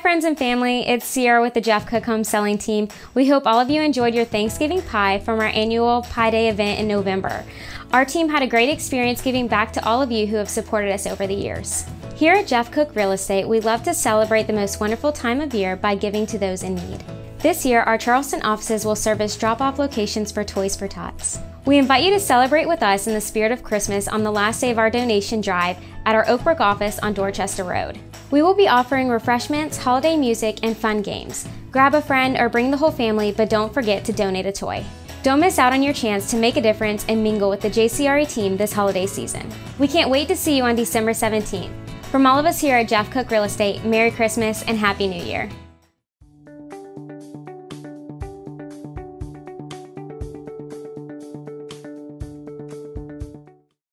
Hi friends and family, it's Sierra with the Jeff Cook Home Selling Team. We hope all of you enjoyed your Thanksgiving pie from our annual Pie Day event in November. Our team had a great experience giving back to all of you who have supported us over the years. Here at Jeff Cook Real Estate, we love to celebrate the most wonderful time of year by giving to those in need. This year, our Charleston offices will serve as drop-off locations for Toys for Tots. We invite you to celebrate with us in the spirit of Christmas on the last day of our donation drive at our Oakbrook office on Dorchester Road. We will be offering refreshments, holiday music, and fun games. Grab a friend or bring the whole family, but don't forget to donate a toy. Don't miss out on your chance to make a difference and mingle with the JCRE team this holiday season. We can't wait to see you on December 17th. From all of us here at Jeff Cook Real Estate, Merry Christmas and Happy New Year.